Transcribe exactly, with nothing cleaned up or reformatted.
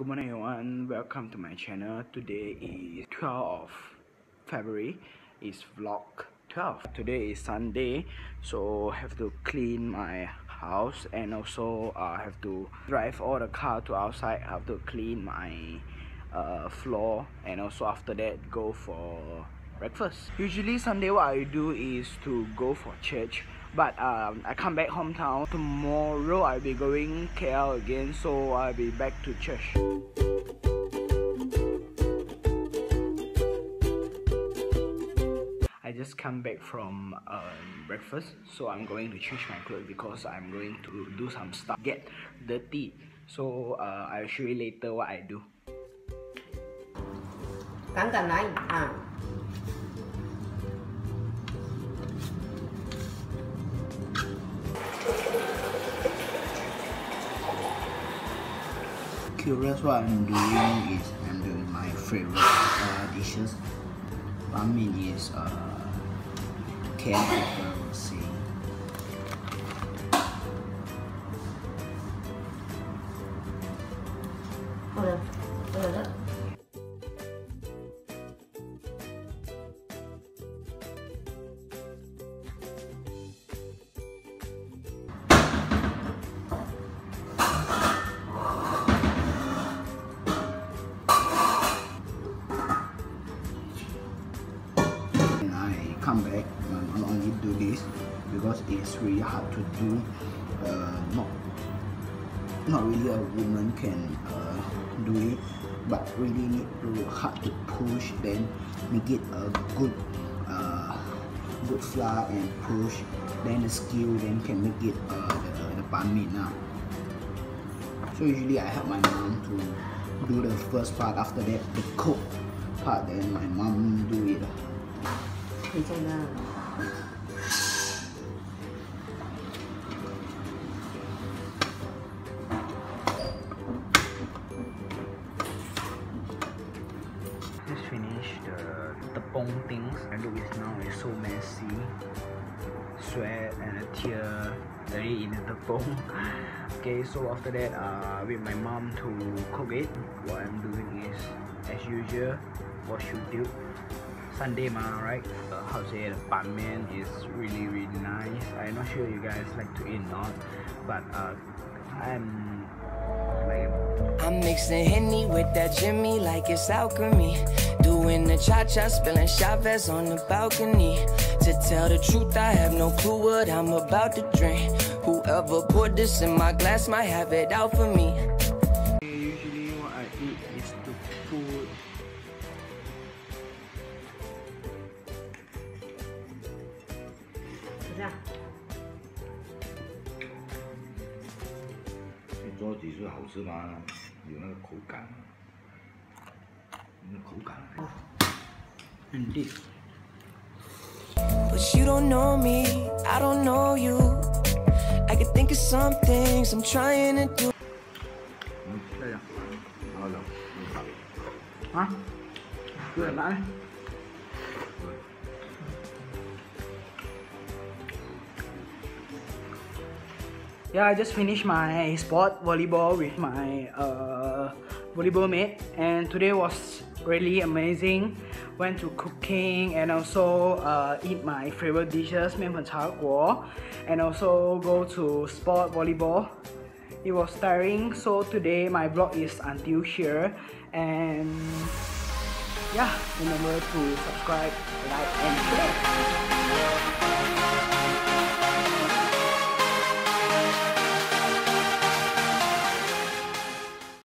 Good morning everyone, welcome to my channel. Today is twelfth of February, it's vlog twelve. Today is Sunday, so I have to clean my house and also I uh, have to drive all the car to outside. I have to clean my uh, floor and also after that go for breakfast. Usually Sunday what I do is to go for church, but um, I come back hometown. Tomorrow I'll be going K L again, so I'll be back to church. I just come back from um, breakfast, so I'm going to change my clothes because I'm going to do some stuff, get dirty. So uh, I'll show you later what I do. Curious what I'm doing is I'm doing my favorite uh, dishes. I mean is uh, canned pepper, I would say. Come back and um, only do this because it's really hard to do. Uh, not not really a woman can uh, do it, but really need to hard to push, then make it a good uh, good flour and push, then the skill then can make it uh, the, the banh mi now. So usually I help my mom to do the first part, after that the cook part, then my mom do it. It's like that. Just finished the tepung things, and look it's now it's so messy. Sweat and a tear already in the tepung. Okay, so after that uh, with my mom to cook it. What I'm doing is as usual, what you do. Sunday ma, right? Uh, how to say it, banh mian is really really nice. I'm not sure you guys like to eat or not, but uh, I'm like I'm mixing Henny with that Jimmy like it's alchemy. Doing the cha-cha, spilling Chavez on the balcony. To tell the truth, I have no clue what I'm about to drink. Whoever poured this in my glass might have it out for me. Usually what I eat is the food. And this. But you don't know me, I don't know you. I can think of some things I'm trying to do. Huh? Good, man. Yeah, I just finished my sport volleyball with my uh, volleyball mate, and today was really amazing. Went to cooking and also uh, eat my favorite dishes, 面粉茶果, and also go to sport volleyball. It was tiring, so today my vlog is until here. And yeah, remember to subscribe, like and share.